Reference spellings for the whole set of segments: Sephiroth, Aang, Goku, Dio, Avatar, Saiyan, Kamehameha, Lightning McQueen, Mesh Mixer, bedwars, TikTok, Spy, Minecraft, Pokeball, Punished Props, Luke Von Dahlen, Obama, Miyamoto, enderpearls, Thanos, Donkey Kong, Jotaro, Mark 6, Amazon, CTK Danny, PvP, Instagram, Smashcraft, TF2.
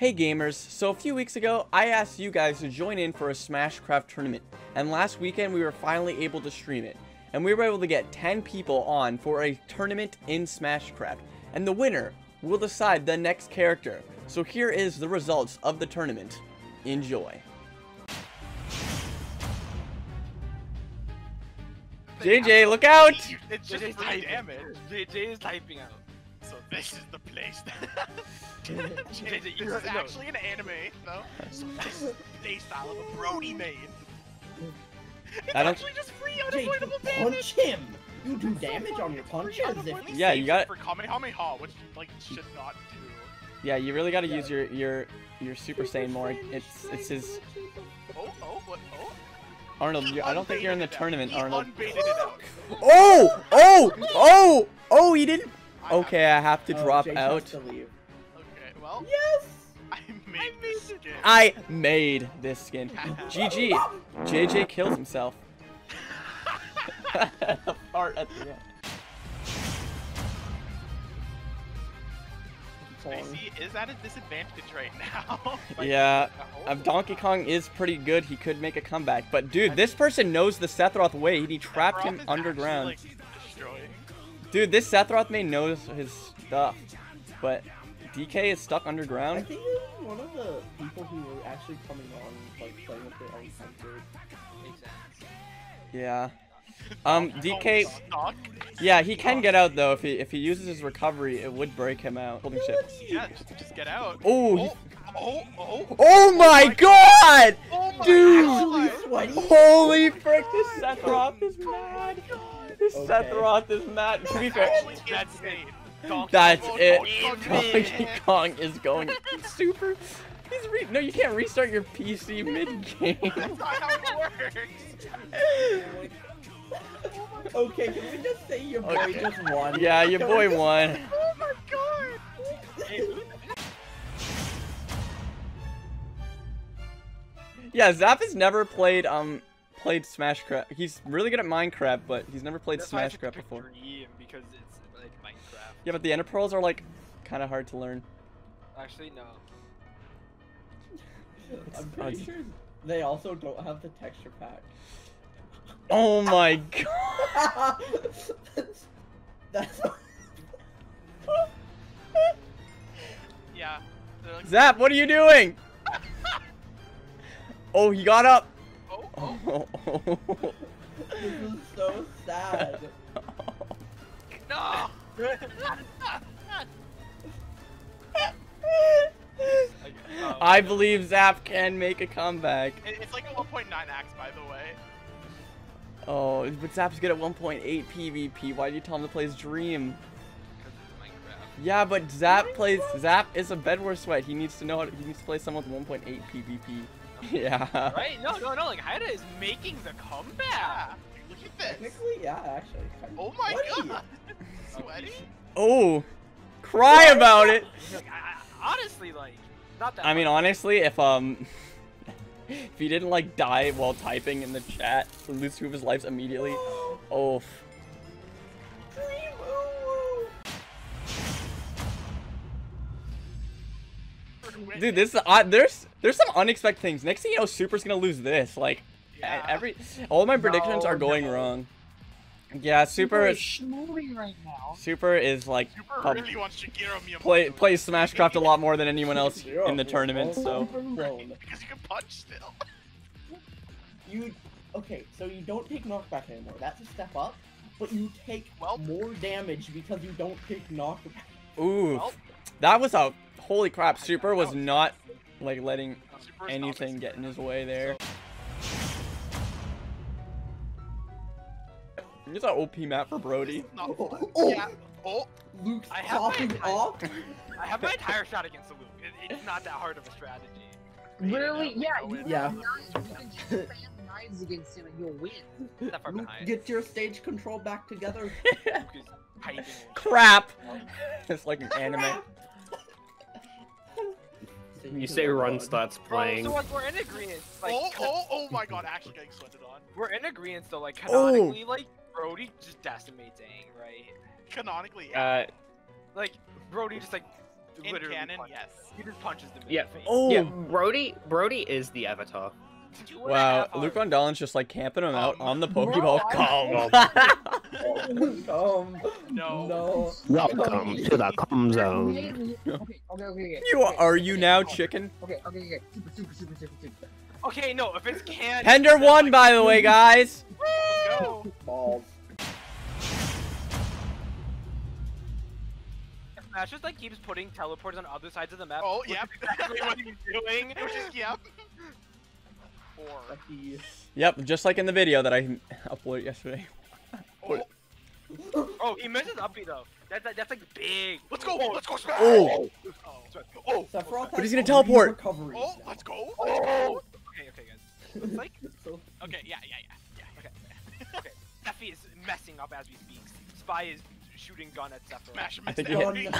Hey gamers, so a few weeks ago I asked you guys to join in for a Smashcraft tournament, and last weekend we were finally able to stream it, and we were able to get 10 people on for a tournament in Smashcraft, and the winner will decide the next character. So here is the results of the tournament. Enjoy. JJ, look out! It's just damage. JJ is typing out. So this is the place. JJ, it's actually an anime, though. So this is the playstyle of a Brody main. It's actually just free unavoidable damage. Punch him. You do damage on your punches. Yeah, you got it. For Kamehameha, which like should not do. Yeah, you really got to use your Super Saiyan more. It's his. Oh, what? Oh. Arnold, I don't think you're in the tournament, Arnold. Oh, he didn't. Okay, I have to drop out. Okay, well. Yes! I made this skin. GG. JJ kills himself. Fart at the end. He is at a disadvantage right now. Like, yeah, Donkey Kong is pretty good. He could make a comeback, but dude, this person knows the Sephiroth way. He trapped him underground. Actually, like, dude, this Sephiroth main knows his stuff, but DK is stuck underground. I think he's one of the people who were actually coming on like playing with their own comfort. Yeah. DK. Yeah, he can get out though. If he uses his recovery, it would break him out. Holding ship. Yeah, just get out. Oh. Oh my God! Oh my dude! Holy frick! This Sephiroth is mad. This Sephiroth is mad. To be fair, that's it. Donkey Kong is going super. He's no, you can't restart your PC mid-game. That's not how it works. Okay, can we just say your boy just won? Yeah, your boy won. Oh my God! Yeah, Zap has never played played Smashcraft. He's really good at Minecraft, but he's never played Smashcraft before. Because it's like Minecraft. Yeah, but the enderpearls are like kind of hard to learn. Actually, no. I'm pretty sure they also don't have the texture pack. Oh my God! That's... Yeah. Like... Zap, what are you doing? Oh, he got up. Oh. This is so sad. No. I believe Zap can make a comeback. It's like a 1.9 axe, by the way. Oh, but Zap's good at 1.8 PvP. Why do you tell him to play his dream? Because it's Minecraft. Yeah, but Zap is a bedwars sweat. He needs to know how to, he needs to play someone with 1.8 PvP. Yeah. Right? No. Like Haida is making the comeback. Yeah. Look at this. Technically, yeah, actually. Oh my God. Sweaty. Oh, cry about it. Like, honestly, like, not that. I mean, honestly, if he didn't like die while typing in the chat and lose two of his lives immediately. Oh. Dude, this is there's some unexpected things. Next thing you know, Super's gonna lose this. Like, yeah. All my predictions are going wrong. Yeah, Super really wants to play Smashcraft a lot more than anyone else in the tournament, so. Because you can punch still. Okay, so you don't take knockback anymore. That's a step up, but you take more damage because you don't take knockback. Ooh, that was a holy crap. Super was not like letting anything get in his way there. It's an OP map for Brody. Luke's popping off. I have my entire shot against Luke. It's not that hard of a strategy. Really? Yeah. You can just spam knives against him and you'll win. That far Luke, get your stage control back together. Crap. It's like an anime. You say run stats playing. So like, we're in agreement. Like, oh my God! Actually getting sweated on. We're in agreement though. Like canonically, like. Brody just decimates Aang, right? Canonically, yeah. Like, Brody just, like, In canon, yes. He just punches them in the face. Oh, yeah. Brody is the Avatar. Wow, Luke Von Dahlen's just like camping him out on the Pokeball. No. Welcome to the cum zone. Okay. Are you now chicken? Okay. Super. Okay, no, if it's canon. Hender won, like, by the way, guys. Go. Balls. Smash just like keeps putting teleports on other sides of the map. Oh, yep. Exactly what he's doing. Which is, yep. Yep, just like in the video that I uploaded yesterday. Oh, he misses uppy though. That's like big. Let's go, Smash! Oh. But he's gonna teleport. Oh, let's go. Oh. Okay, guys. Looks like. Okay, yeah. Okay. Sephi is messing up as we speak. Spy is shooting gun at Sephiroth. I think he hit.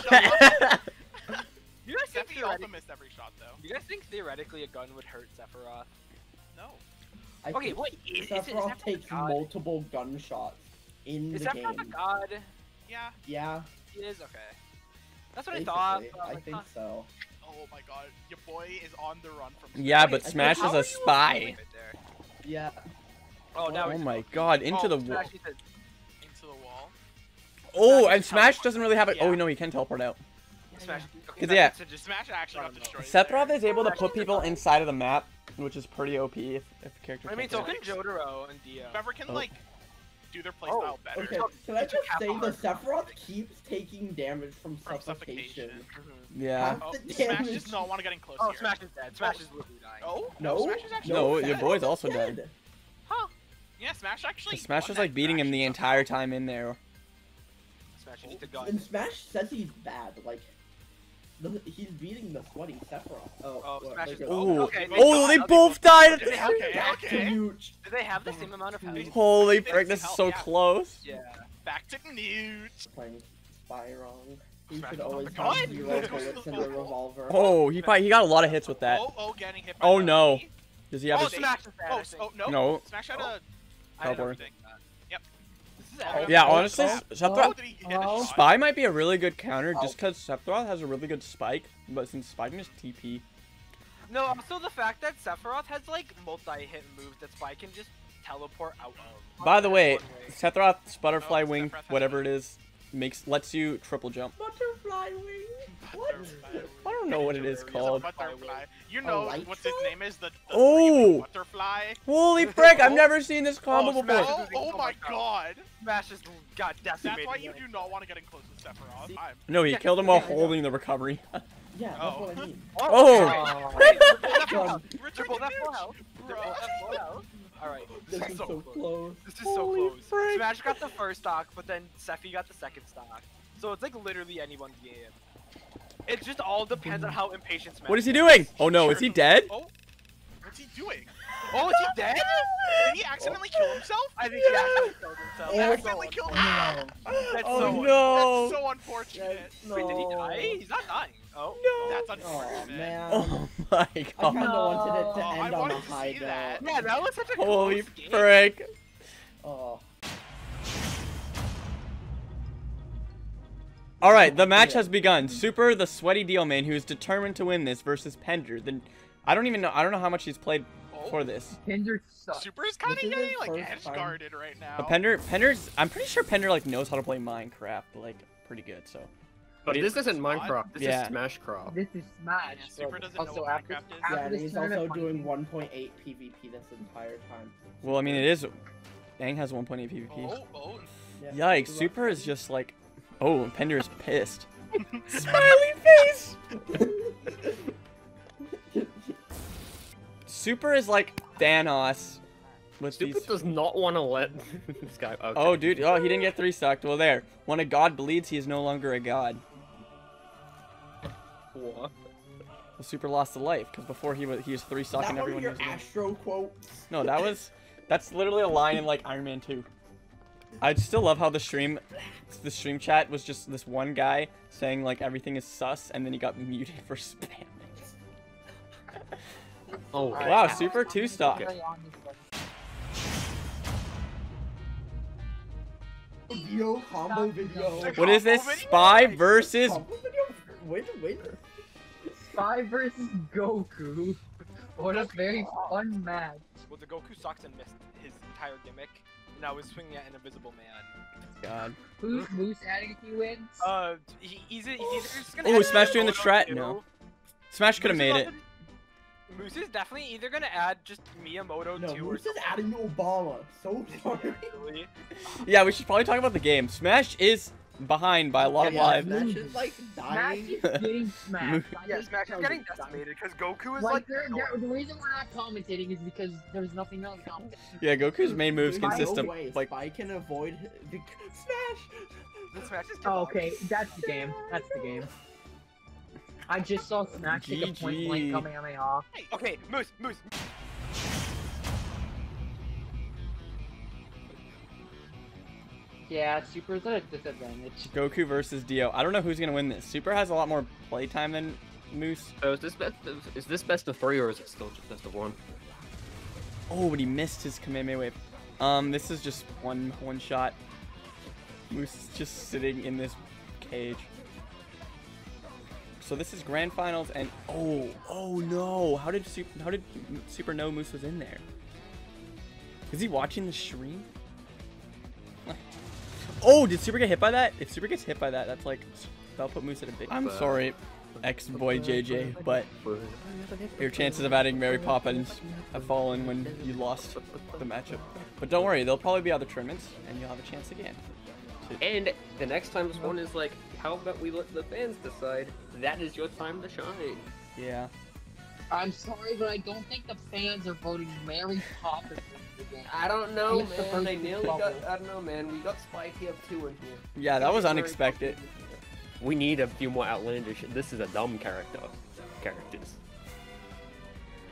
Sephi also missed every shot though. Do you guys think theoretically a gun would hurt Sephiroth? No. Okay, wait. Sephiroth takes multiple gunshots in the game. Is Sephiroth a god? Yeah. Yeah. He is? Okay. That's what basically, I thought. I think so. Oh my god. Your boy is on the run from Smash. Yeah, but Smash is a spy. Yeah. Oh my god. Into the wall. Oh, and Smash doesn't really have it. Yeah. Oh, no, he can teleport out. Smash. Okay, yeah. Smash actually got destroyed. Sephiroth is able to put people inside of the map, which is pretty OP if the character. I mean, so can Jotaro and Dio. Whoever can like do their playstyle better. Okay. Can I just say the Sephiroth keeps taking damage from suffocation? Yeah. Oh, Smash does not want to get in close. Oh, Smash is dead. Smash is literally dying. Oh no. Smash is actually no, your boy's also dead. Huh? Yeah, Smash actually. Smash was like beating him the entire time in there. Smash needs a gun. And Smash says he's bad. Like. He's beating the sweaty Sephiroth. Oh, they both died! Okay. Do they have the same amount of health? Holy frick, this is so close. Yeah. Back to Newt. Playing Spy wrong. He should always have zero bullets in the revolver. Oh, he got a lot of hits with that. Oh, getting hit by Sephiroth. Oh, no. Does he have a... Oh, no. Smash had a... Teleport. Yeah, honestly, Sephiroth, Spy might be a really good counter just because Sephiroth has a really good spike, but since Spy can just TP. No, also the fact that Sephiroth has like multi-hit moves that Spy can just teleport out of. By the way, Sephiroth's butterfly wing, whatever it is, lets you triple jump. Butterfly wing? What? I don't know what it is called. You know what his name is? The butterfly. Holy frick! I've never seen this combo before. Oh my god! Smash just got decimated. That's why you do not want to get in close with Sephiroth. No, he killed him while holding the recovery. Yeah, that's what I mean. Oh! Triple that full health. Alright, this is so close. This is so close. Smash got the first stock, but then Sephi got the second stock. So it's like literally anyone's game. It just all depends on how impatient Smash is. What is he doing? Oh no, is he dead? Oh, what's he doing? Oh, is he dead? Did he accidentally kill himself? I think he accidentally killed himself. That's so unfortunate. No. Wait, did he die? He's not dying. Oh, no. That's unfortunate. Oh, man. Oh my god. I kind of wanted it to end on a high note. Yeah, that was such a holy frick. Oh. Alright, the match has begun. Super, the sweaty deal man who is determined to win this, versus Pender. I don't know how much he's played for this. Pender sucks. Super is kind of like edgeguarded right now. But Pender's, I'm pretty sure Pender like knows how to play Minecraft like pretty good, so. But this isn't Minecraft, this is Smashcraft. This is Smash. Yeah, Super doesn't know what Minecraft is. Yeah, and he's also doing 1.8 PvP this entire time. Well, I mean, it is. Aang has 1.8 PvP. Oh. Yeah. Yikes, Super is just like. Oh, and Pender is pissed. Smiley face! Super is like Thanos. Super does not want to let this guy... Okay. Oh, dude. Oh, he didn't get 3-stocked. Well, there. When a god bleeds, he is no longer a god. What? Well, Super lost the life, because before he was 3-stocking everyone. That was your Astro quote? No, that was... That's literally a line in, like, Iron Man 2. I still love how the stream chat was just this one guy saying like everything is sus, and then he got muted for spamming. Oh wow, Super 2-stock. Video combo video. What is this? Spy versus Wait. Spy versus Goku. What a very fun match. Well, the Goku sucks and missed his entire gimmick. And I was swinging at an invisible man. God. Who's adding if he wins? He's just gonna. Ooh, Smash doing the strat? No. Smash could have made it. Moose is definitely either gonna add just Miyamoto 2 or Moose is adding Obama. So sorry. Yeah, we should probably talk about the game. Smash is behind by a lot of lives. Smash is like dying. Smash is getting smashed. Yeah, Smash is getting decimated because Goku is like the reason we're not commentating is because there's nothing else to commentate. Yeah, Goku's main move's consistent. No way. Like I can avoid Smash. Smash is okay, that's the game. That's the game. I just saw Smash take a point blank Kamehameha. Hey, okay, Moose. Yeah, Super's at a disadvantage. Goku versus Dio. I don't know who's gonna win this. Super has a lot more playtime than Moose. So is this best of three or is it still just best of one? Oh, but he missed his Kamehameha wave. This is just one shot. Moose is just sitting in this cage. So this is grand finals, and oh no! How did Super know Moose was in there? Is he watching the stream? Oh, did Super get hit by that? If Super gets hit by that, that's like that'll put Moose at a big. I'm sorry, ex-boy JJ, but your chances of adding Mary Poppins have fallen when you lost the matchup. But don't worry, there'll probably be other tournaments, and you'll have a chance again. And the next time this one is like, how about we let the fans decide? That is your time to shine. Yeah. I'm sorry, but I don't think the fans are voting Mary Poppins again. I don't know, man. They nearly got, I don't know, man. We got Spy TF2 in here. Yeah, that was unexpected. We need a few more outlandish. This is a dumb character. Characters.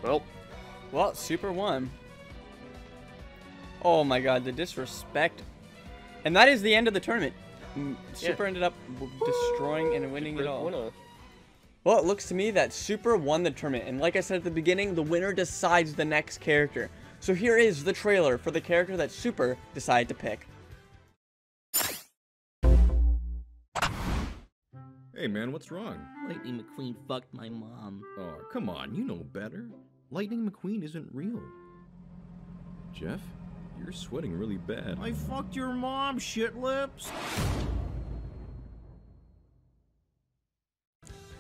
Well, Super won. Oh my God, the disrespect. And that is the end of the tournament. Super ended up destroying and winning it all. Winner. Well, it looks to me that Super won the tournament. And like I said at the beginning, the winner decides the next character. So here is the trailer for the character that Super decided to pick. Hey man, what's wrong? Lightning McQueen fucked my mom. Oh, come on, you know better. Lightning McQueen isn't real. Jeff? You're sweating really bad. I fucked your mom, shit lips.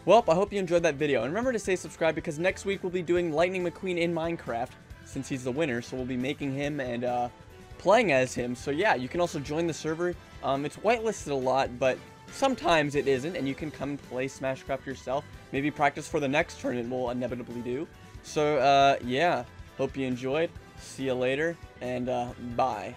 Well, I hope you enjoyed that video. And remember to stay subscribed because next week we'll be doing Lightning McQueen in Minecraft since he's the winner. So we'll be making him and playing as him. So yeah, you can also join the server. It's whitelisted a lot, but sometimes it isn't. And you can come and play Smashcraft yourself. Maybe practice for the next tournament we'll inevitably do. So yeah, hope you enjoyed. See you later, and bye.